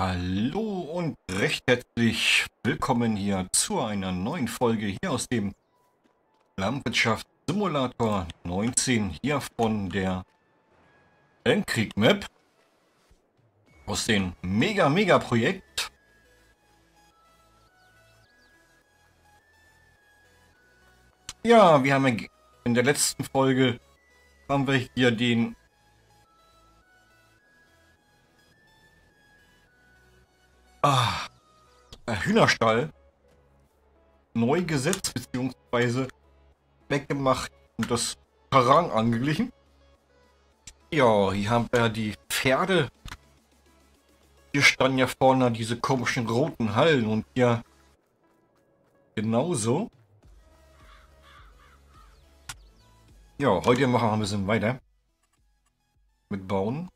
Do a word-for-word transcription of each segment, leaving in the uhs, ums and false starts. Hallo und recht herzlich willkommen hier zu einer neuen Folge hier aus dem Landwirtschaftssimulator neunzehn hier von der Elmcreek Map aus dem mega mega Projekt. Ja, wir haben in der letzten Folge haben wir hier den Ah, Hühnerstall neu gesetzt bzw. weggemacht und das Terrain angeglichen. Ja, hier haben wir die Pferde. Hier standen ja vorne diese komischen roten Hallen und hier genauso. Ja, heute machen wir ein bisschen weiter mit Bauen.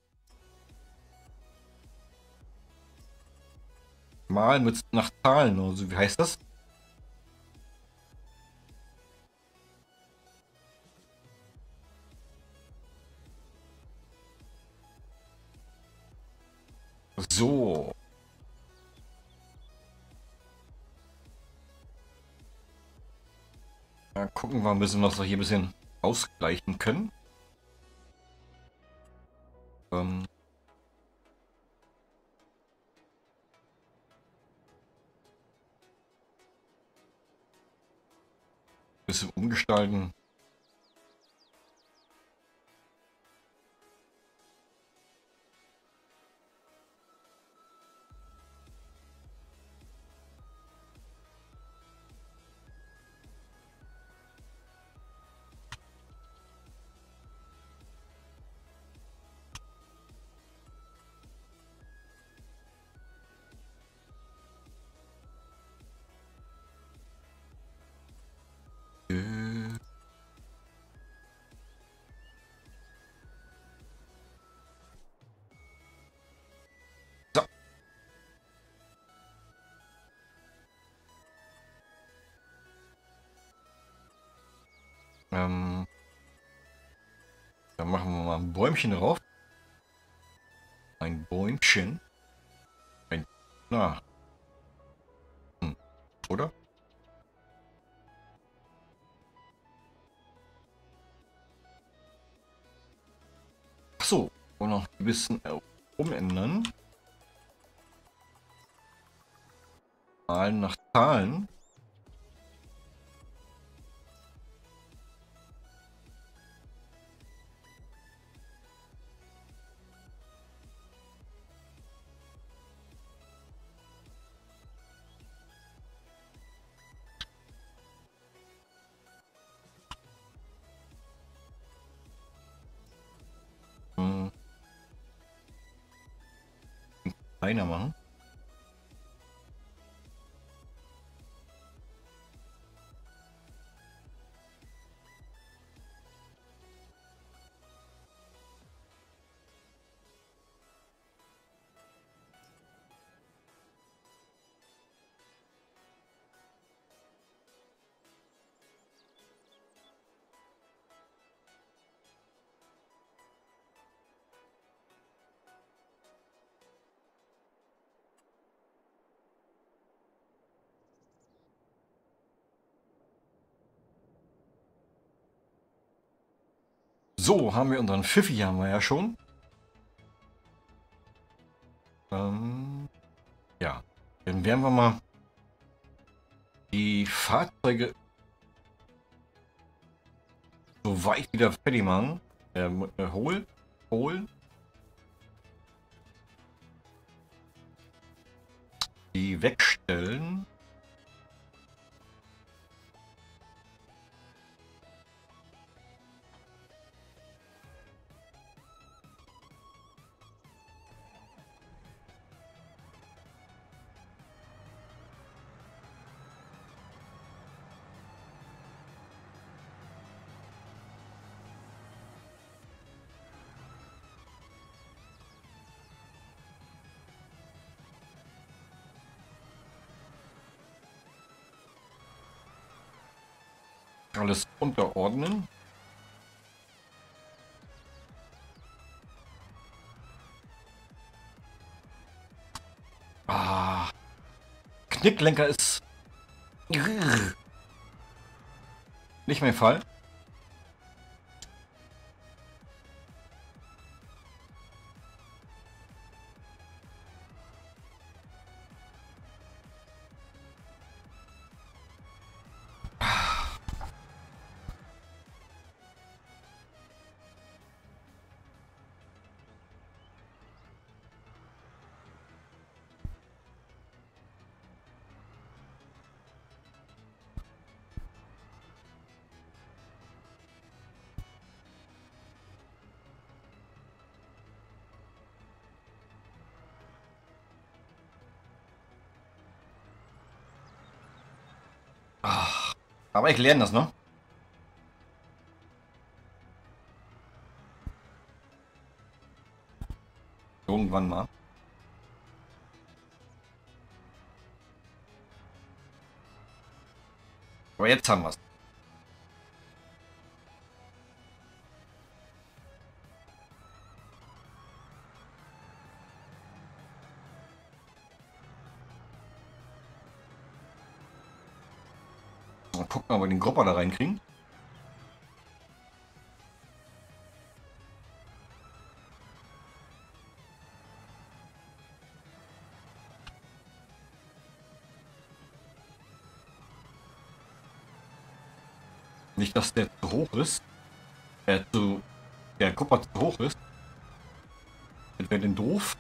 Mal mit nach Zahlen oder so, wie heißt das? So. Mal gucken wir ein bisschen, was wir hier ein bisschen ausgleichen können. Ähm. Bisschen umgestalten. Ähm, dann machen wir mal ein Bäumchen drauf. Ein Bäumchen. Ein, na. Hm, oder? Achso, wollen noch ein bisschen umändern. Zahlen nach Zahlen. Einer machen. So, haben wir unseren Pfiffi, haben wir ja schon. Ähm, ja, dann werden wir mal die Fahrzeuge so weit wieder fertig machen. Ähm, holen, holen. Die wegstellen. Alles unterordnen. Knicklenker ist nicht mein Fall. Aber ich lerne das, ne? Irgendwann mal. Aber jetzt haben wir es. Gucken, ob wir den Grubber da reinkriegen. Nicht, dass der zu hoch ist. Der, zu, der Grubber zu hoch ist. Das wäre denn doof.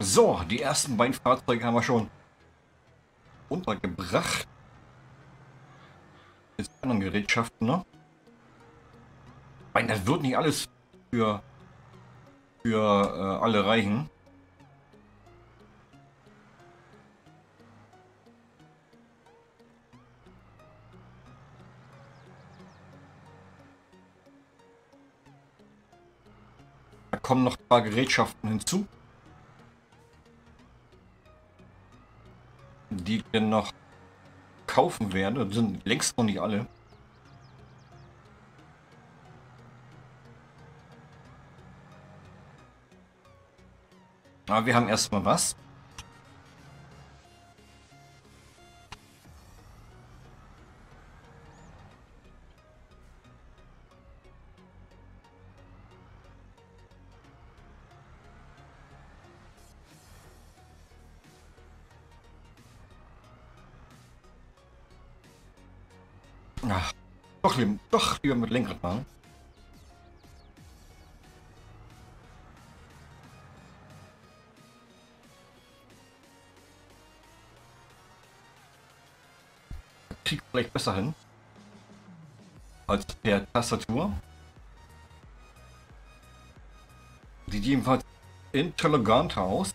So, die ersten beiden Fahrzeuge haben wir schon untergebracht. Jetzt anderen Gerätschaften, ne? Ich meine, das wird nicht alles für, für äh, alle reichen. Da kommen noch ein paar Gerätschaften hinzu, die ich denn noch kaufen werde. Das sind längst noch nicht alle. Aber wir haben erstmal was. Ach, doch, lieber, doch lieber mit Lenkrad fahren. Kriegt vielleicht besser hin als per Tastatur, die jedenfalls intelligenter aus.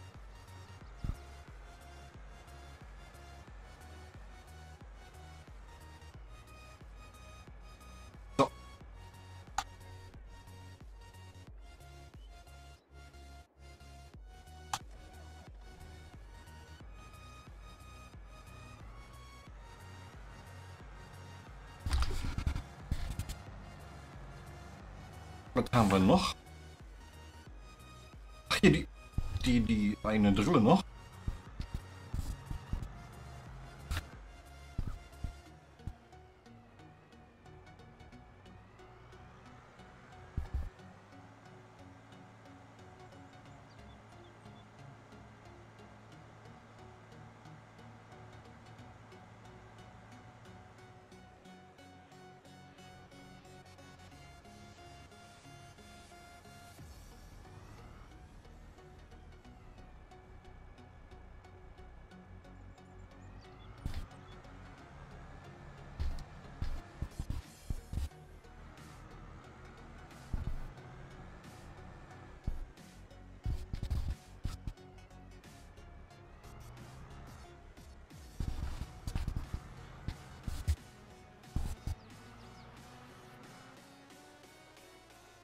Was haben wir noch? Ach, hier die, die, die eine Drille noch.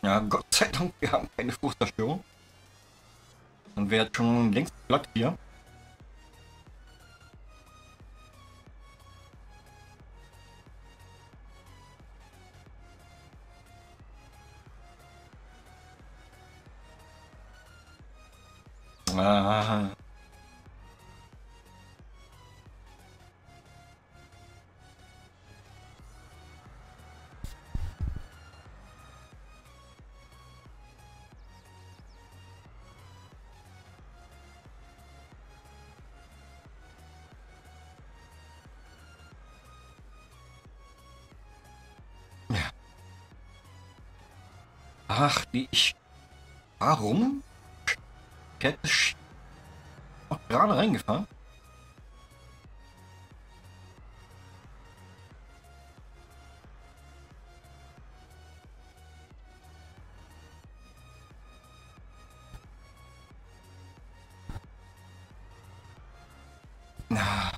Ja, Gott sei Dank, wir haben keine Fußzerstörung. Dann wäre schon längst glatt hier. Ah. Ach, wie ich... Warum? Kette auch gerade reingefahren. Na.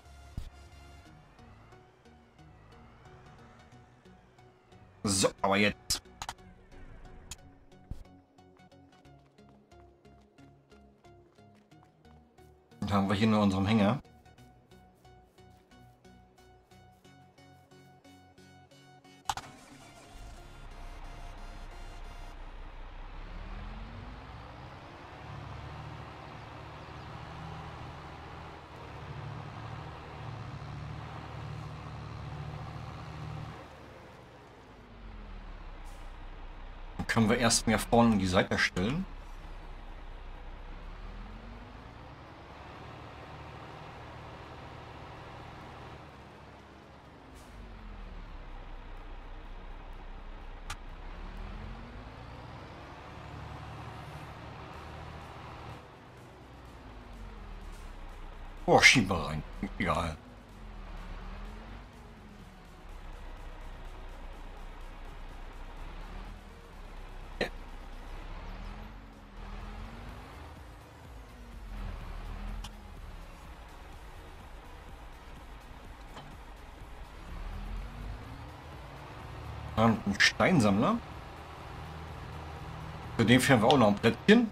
So, aber jetzt. Haben wir hier nur unseren Hänger. Dann können wir erst mehr vorne in die Seite stellen. Oh, schieben wir rein. Egal. Ja. Und ein Steinsammler. Für den fähren wir auch noch ein Plättchen.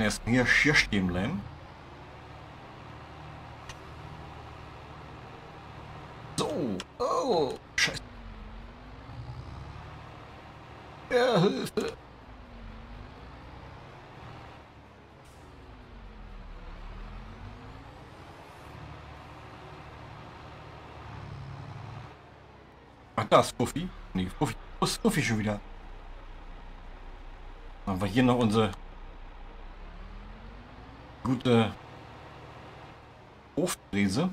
Erst hier schier stehen bleiben. So. Oh. Scheiße. Ja, Hilfe. Ach, da ist Puffy. Nee, Puffy. Wo ist Puffy schon wieder? Machen wir hier noch unsere gute Hofbrise,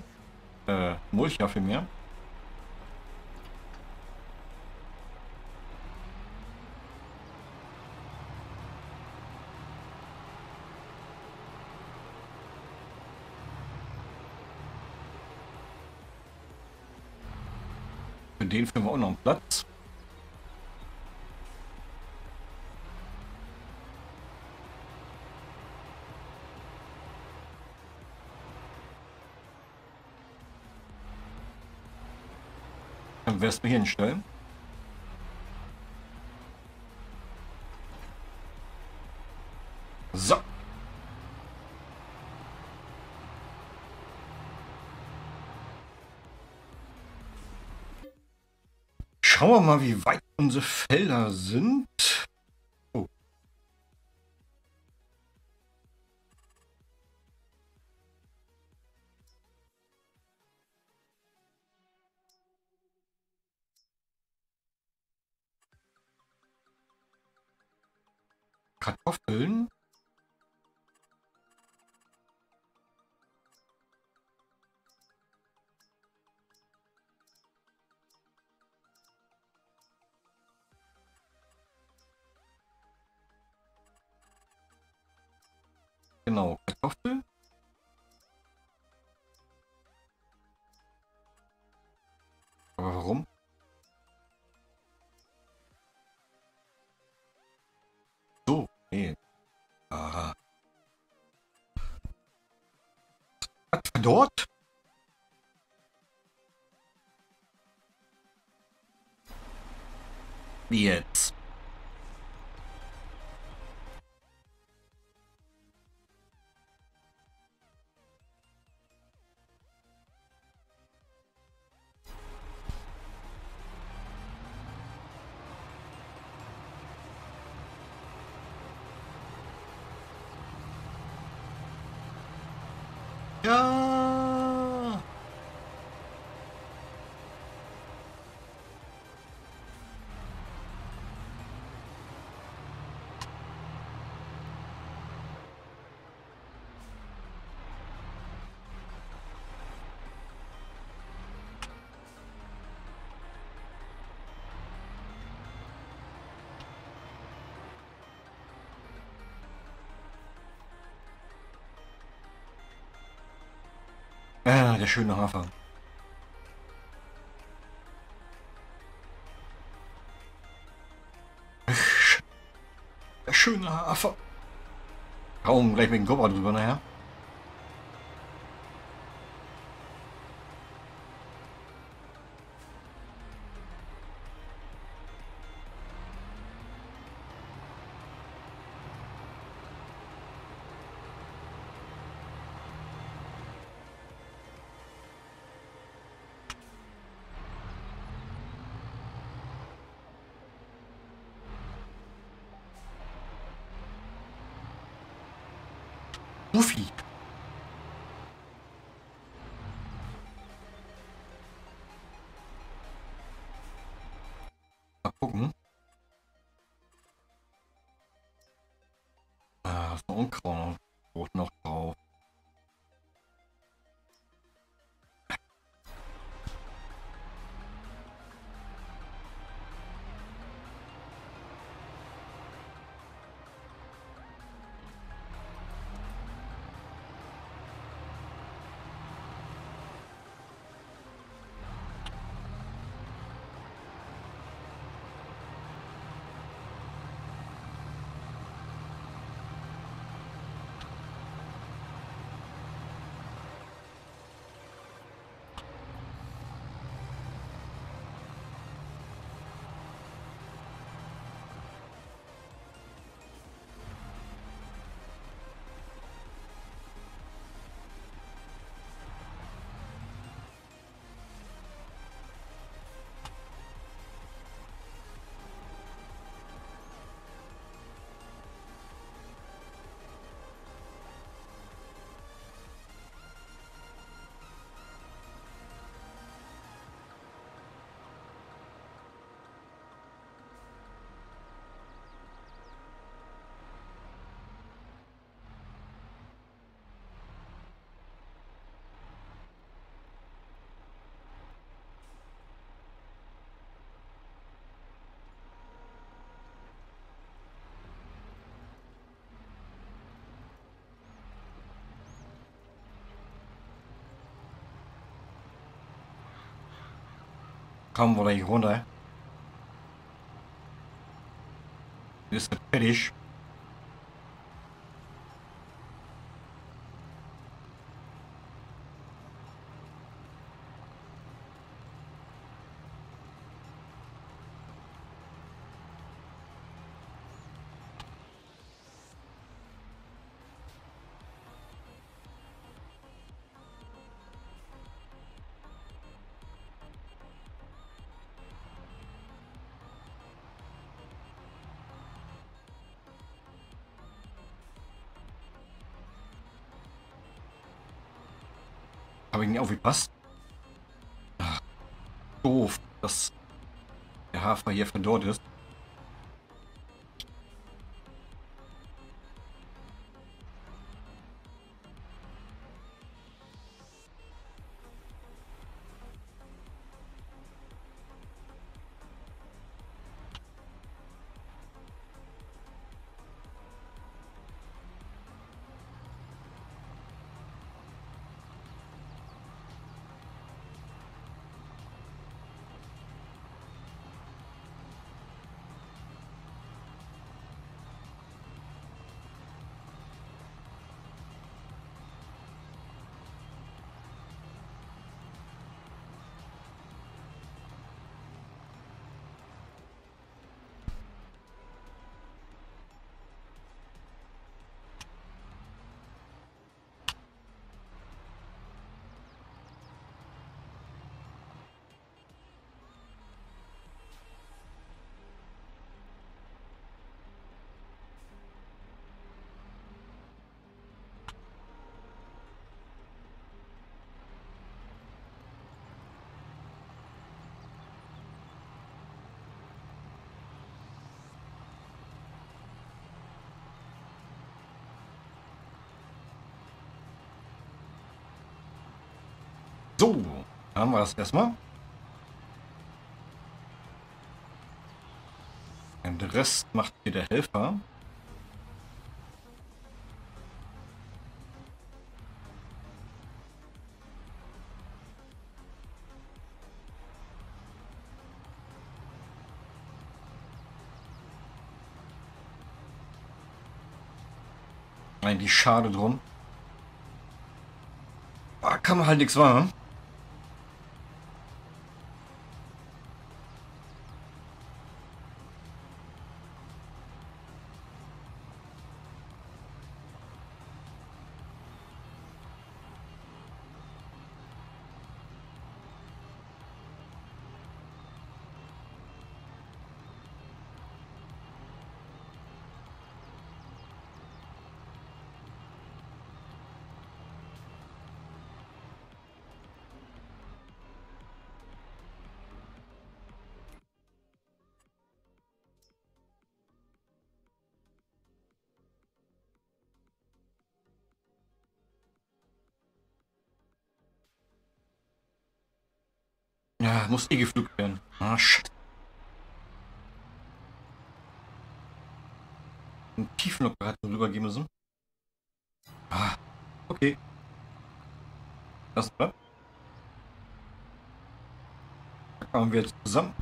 äh, Mulcher vielmehr. Für den finden wir auch noch einen Platz. Wirst du hier hinstellen? So. Schauen wir mal, wie weit unsere Felder sind. Oh. Kartoffeln. Genau, Kartoffel. Aber warum? So, nee. Aha. Dort? Wie jetzt? Ja. Ah, der schöne Hafer. Der schöne Hafer. Kaum gleich mit dem Gobber drüber nachher. Buffy. Mal gucken. Ah, so Unkraut noch drauf. Kommen wir gleich runter. Ist das fertig? Habe ich nicht aufgepasst. Ach, doof, dass der Hafer hier verdorrt ist. So, dann haben wir das erstmal. Den Rest macht hier der Helfer. Eigentlich schade drum. Da kann man halt nichts machen. Ja, muss eh gepflückt werden. Ah, shit. Ein Tiefenlocker hat man rübergehen müssen. Ah, okay. Das war. Da kommen wir jetzt zusammen.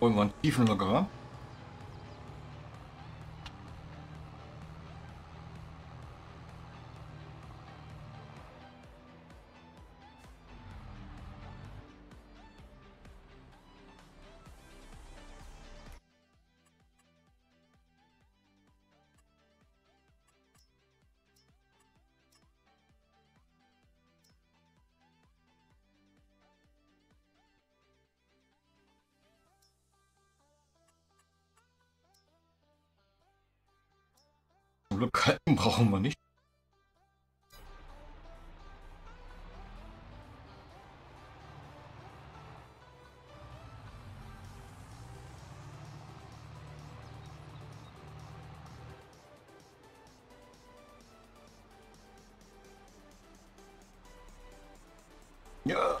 Holen wir einen Tiefenlockerer. Kalten brauchen wir nicht. Ja.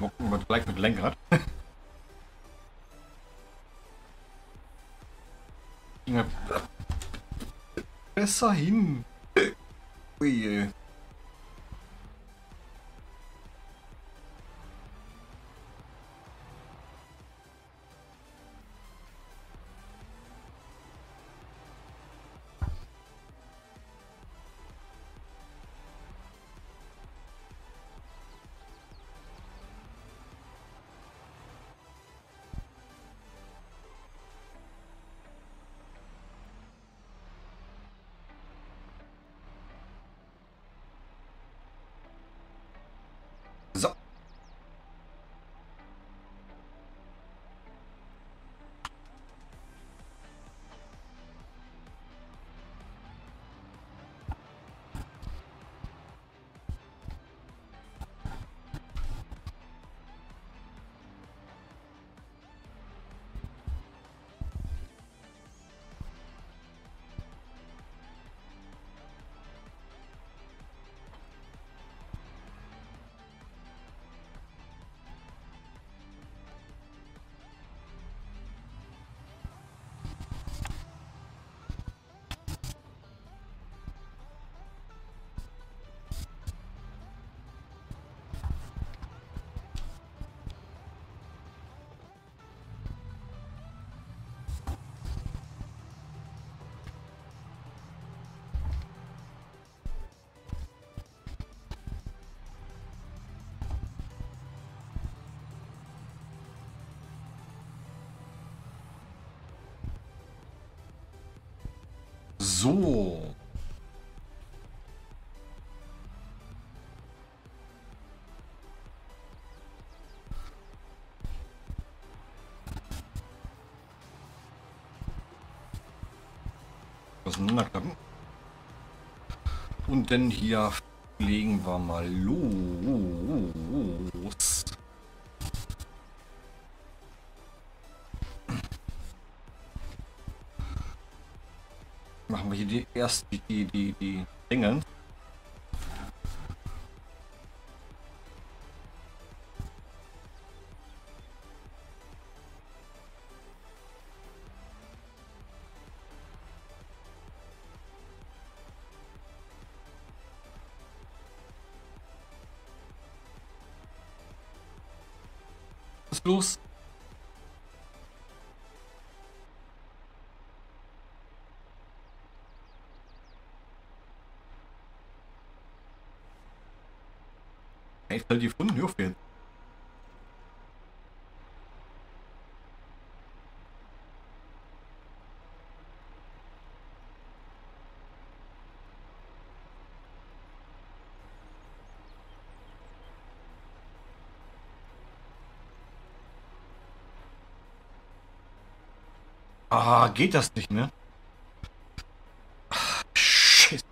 Gucken, was gleich mit Lenkrad. Besser hin. Ui. So. Auseinanderklappen. Und dann hier legen wir mal los. Machen wir hier die erst die die die Dinge. Los. Ich soll die Funden hier aufgehen. Ah, geht das nicht, ne? Ach, shit.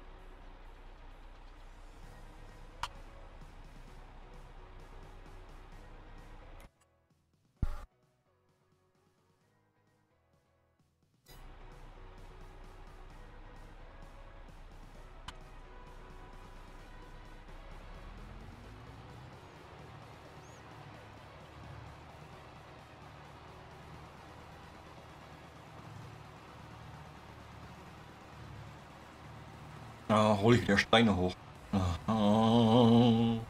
Da hole ich wieder Steine hoch. Aha.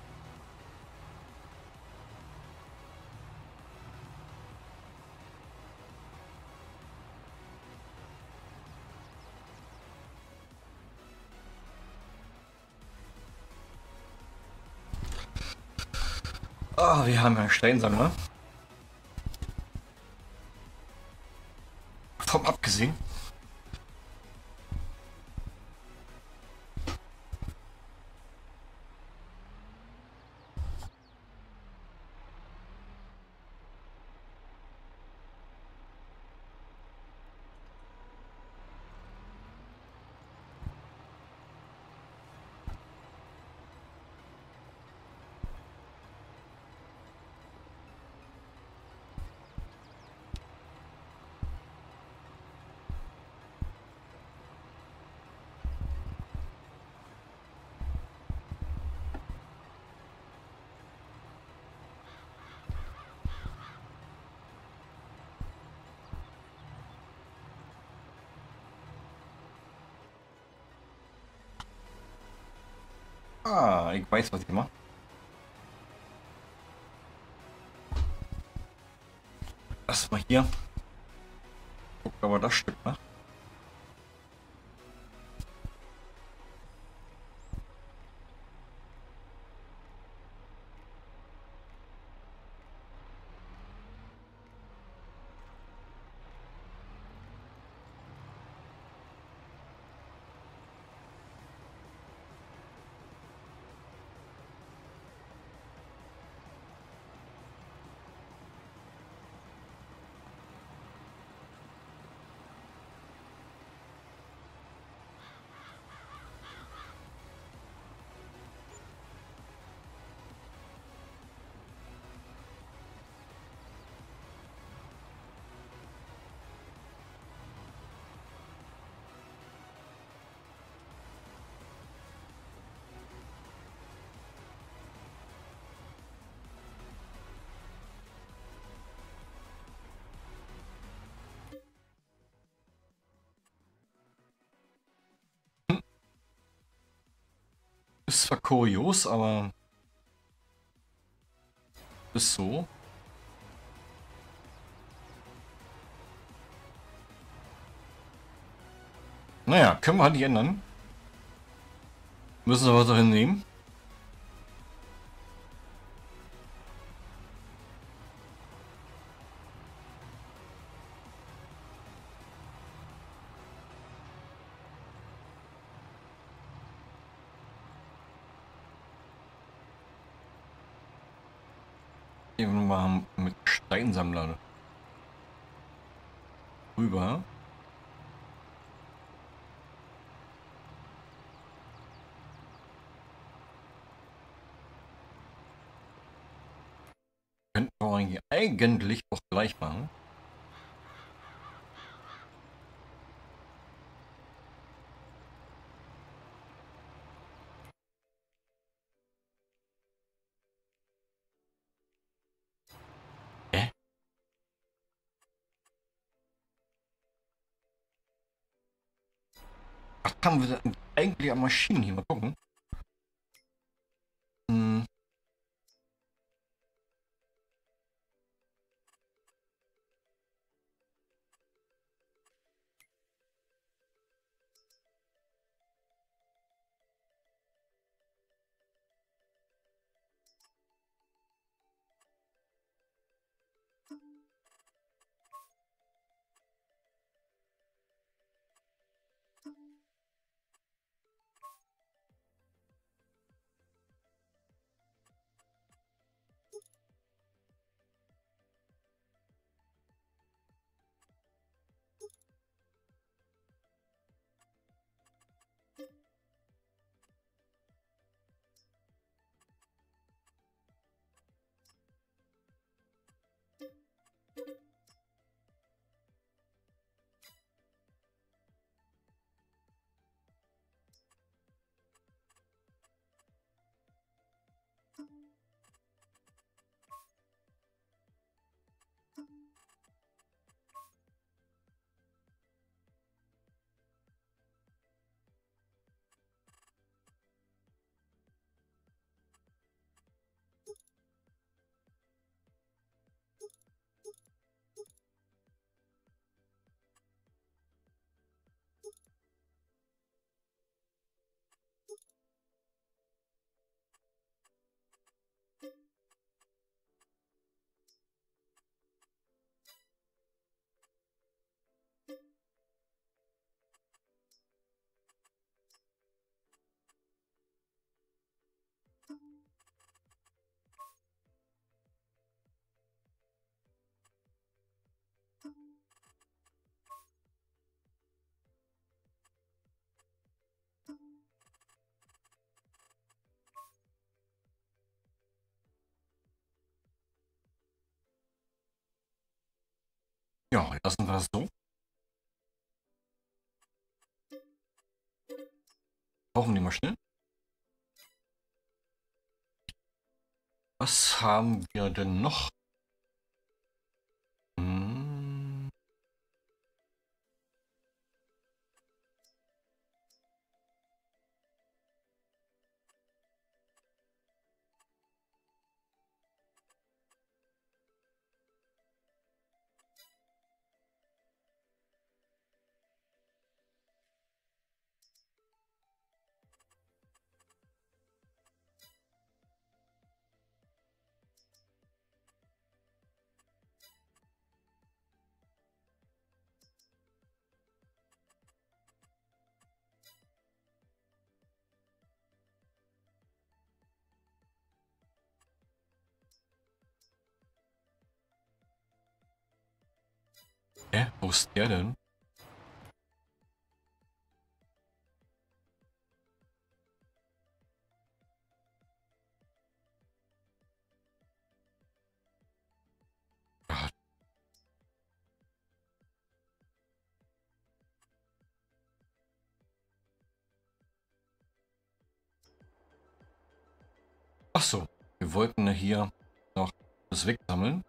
Ah, wir haben einen Steinsammler. Vom abgesehen. Ah, ich weiß, was ich mache. Lass mal hier. Guck, aber das Stück macht. Ist zwar kurios, aber ist so. Naja, können wir halt nicht ändern. Müssen wir was dahin nehmen. Eben mal mit Steinsammler rüber. Könnten wir eigentlich auch gleich machen. Haben wir denn eigentlich an Maschinen hier? Mal gucken. Hm. Ja, lassen wir das so. Brauchen die mal schnell. Was haben wir denn noch? Hm. Hä? Äh, wo ist der denn? Ah. Ach so, wir wollten ja hier noch das wegsammeln.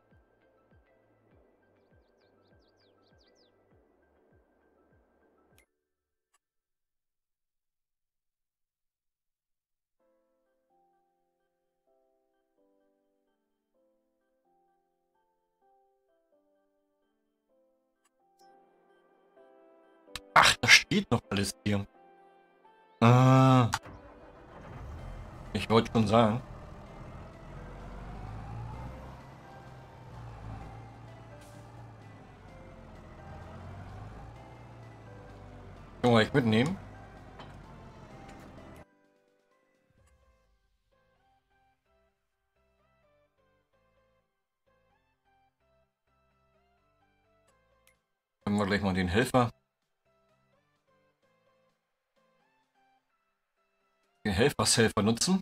Ach, da steht noch alles hier. Ah, ich wollte schon sagen. Können wir gleich mitnehmen? Nehmen wir gleich mal den Helfer. Den Helfershelfer nutzen.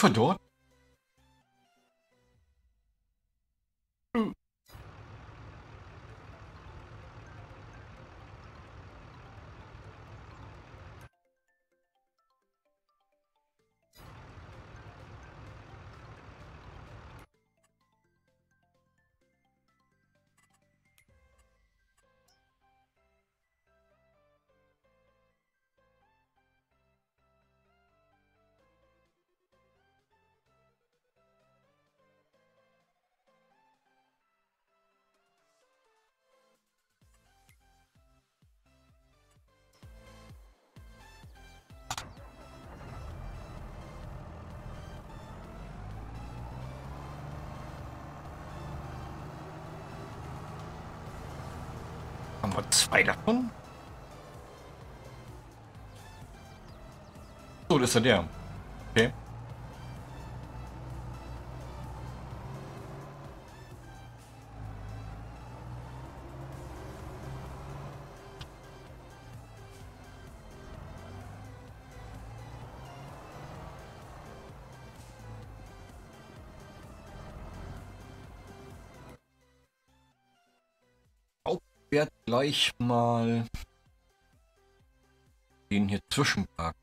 Verdorrt. Hm. Haben wir zwei davon? So, das ist ja der. Okay. Werde gleich mal den hier zwischenparken.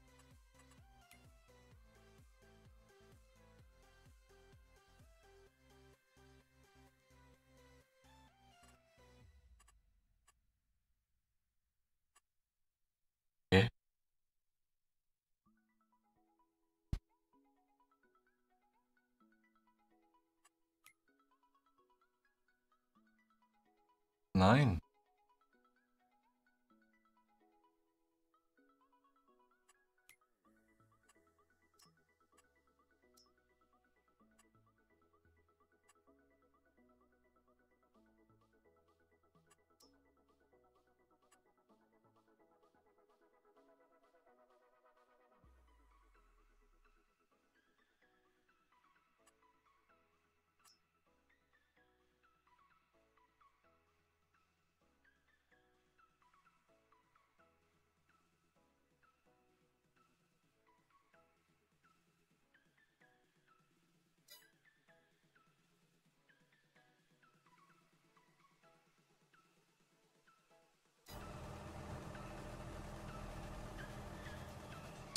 Okay. Nein.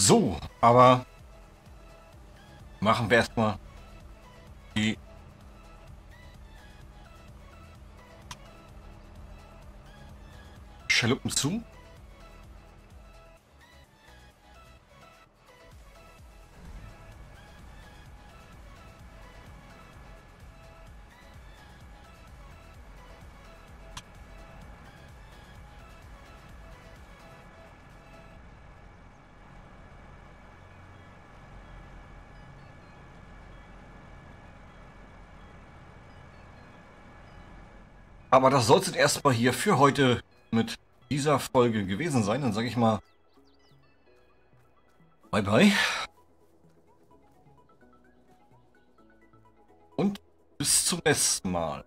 So, aber machen wir erstmal die Schaluppen zu. Aber das soll es erstmal hier für heute mit dieser Folge gewesen sein. Dann sage ich mal bye bye. Und bis zum nächsten Mal.